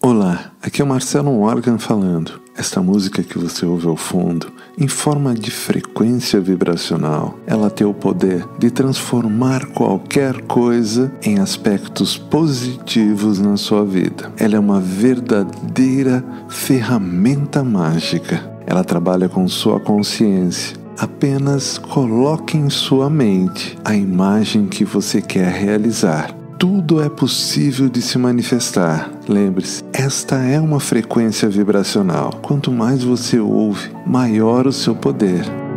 Olá, aqui é o Marcelo Morgan falando. Esta música que você ouve ao fundo, em forma de frequência vibracional, ela tem o poder de transformar qualquer coisa em aspectos positivos na sua vida. Ela é uma verdadeira ferramenta mágica. Ela trabalha com sua consciência. Apenas coloque em sua mente a imagem que você quer realizar. Tudo é possível de se manifestar. Lembre-se, esta é uma frequência vibracional. Quanto mais você ouve, maior o seu poder.